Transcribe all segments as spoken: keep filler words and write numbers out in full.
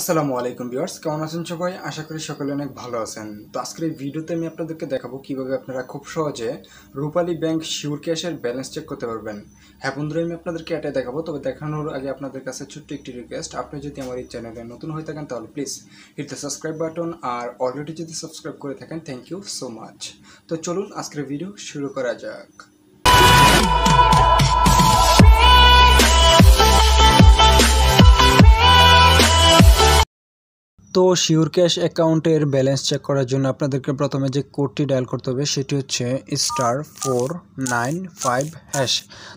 আসসালামু আলাইকুম ভিউয়ার্স, কেমন আছেন সবাই? আশা করি সকলে অনেক ভালো আছেন। তো আজকের এই ভিডিওতে আমি আপনাদেরকে দেখাবো কিভাবে আপনারা খুব সহজে রূপালী ব্যাংক শিওর ক্যাশের ব্যালেন্স চেক করতে পারবেন। হ্যাঁ বন্ধুরা, আমি আপনাদেরকে এটাই দেখাবো। তবে দেখানোর আগে আপনাদের কাছে ছোট্ট একটি রিকোয়েস্ট, আপনি যদি আমার এই চ্যানেলে নতুন হয়ে থাকেন তাহলে please hit the subscribe button, আর অলরেডি যদি সাবস্ক্রাইব করে থাকেন থ্যাংক ইউ সো মাচ। তো চলুন আজকের ভিডিও শুরু করা যাক। তো শিওর ক্যাশ অ্যাকাউন্টের ব্যালেন্স চেক করার জন্য আপনাদেরকে প্রথমে যে কোডটি ডায়াল করতে হবে সেটি হচ্ছে star four nine five hash.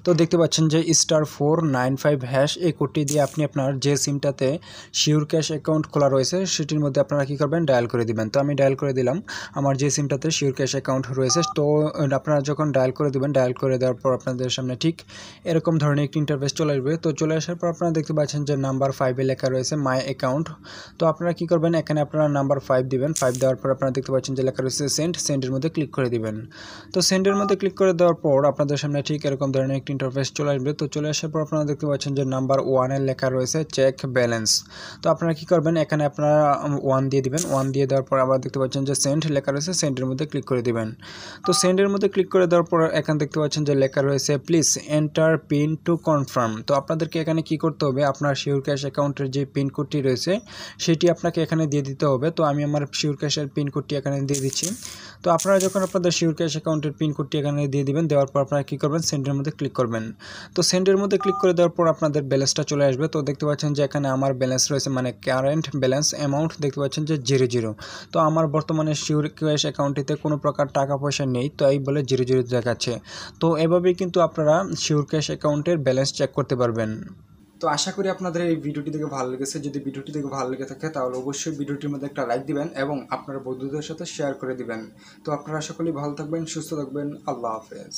তো দেখতে পাচ্ছেন যে star four nine five hash, এই কোডটি দিয়ে আপনি আপনার যে সিমটাতে শিওর ক্যাশ অ্যাকাউন্ট খোলা রয়েছে সেটির মধ্যে আপনারা কী করবেন, ডায়াল করে দিবেন। তো আমি ডায়াল করে দিলাম আমার যে সিমটাতে শিওর ক্যাশ অ্যাকাউন্ট রয়েছে। তো আপনারা যখন ডায়াল করে দেবেন, ডায়াল করে দেওয়ার পর আপনাদের সামনে ঠিক এরকম ধরনের একটি ইন্টারফেস চলে আসবে। তো চলে আসার পর আপনারা দেখতে পাচ্ছেন যে নাম্বার ফাইভে লেখা রয়েছে মাই অ্যাকাউন্ট। তো আপনারা কী করবেন, এখানে আপনারা নাম্বার ফাইভ দিবেন। ফাইভ দেওয়ার পর আপনারা দেখতে পাচ্ছেন যে লেখা রয়েছে সেন্ড, সেন্ডের মধ্যে ক্লিক করে দিবেন। তো সেন্ডের মধ্যে ক্লিক করে দেওয়ার পর আপনাদের সামনে ঠিক এরকম ধরনের একটি ইন্টারফেস চলে আসবে। তো চলে আসার পর আপনারা দেখতে পাচ্ছেন যে নাম্বার ওয়ানের লেখা রয়েছে চেক ব্যালেন্স। তো আপনারা কী করবেন, এখানে আপনারা ওয়ান দিয়ে দিবেন। ওয়ান দিয়ে দেওয়ার পর আবার দেখতে পাচ্ছেন যে সেন্ড লেখা রয়েছে, সেন্ডের মধ্যে ক্লিক করে দিবেন। তো সেন্ডের মধ্যে ক্লিক করে দেওয়ার পর এখানে দেখতে পাচ্ছেন যে লেখা রয়েছে please enter PIN to confirm. তো আপনাদেরকে এখানে কি করতে হবে, আপনার শিওর ক্যাশ অ্যাকাউন্টের যে পিন কোডটি রয়েছে সেটি আপনাকে এখানে দিয়ে দিতে হবে। তো আমি আমার শিওর ক্যাশের পিন কোডটি এখানে দিয়ে দিচ্ছি। তো আপনারা যখন আপনাদের শিওর ক্যাশ অ্যাকাউন্টের পিন কোডটি এখানে দিয়ে দিবেন, দেওয়ার পর আপনারা কী করবেন, সেন্ডের মধ্যে ক্লিক করবেন। তো সেন্ডের মধ্যে ক্লিক করে দেওয়ার পর আপনাদের ব্যালেন্সটা চলে আসবে। তো দেখতে পাচ্ছেন যে এখানে আমার ব্যালেন্স রয়েছে, মানে কারেন্ট ব্যালেন্স অ্যামাউন্ট দেখতে পাচ্ছেন যে জিরো জিরো। তো আমার বর্তমানে শিওর ক্যাশ অ্যাকাউন্টটিতে কোনো প্রকার টাকা পয়সা নেই, তো এই বলে জিরো জিরো দেখাচ্ছে। তো এভাবেই কিন্তু আপনারা শিওর ক্যাশ অ্যাকাউন্টের ব্যালেন্স চেক করতে পারবেন। তো আশা করি আপনাদের এই ভিডিওটি দেখে ভালো লেগেছে। যদি ভিডিওটি দেখে ভালো লেগে থাকে তাহলে অবশ্যই ভিডিওটির মধ্যে একটা লাইক দিবেন এবং আপনার বন্ধুদের সাথে শেয়ার করে দিবেন। তো আপনারা সকলেই ভালো থাকবেন, সুস্থ থাকবেন। আল্লাহ হাফেজ।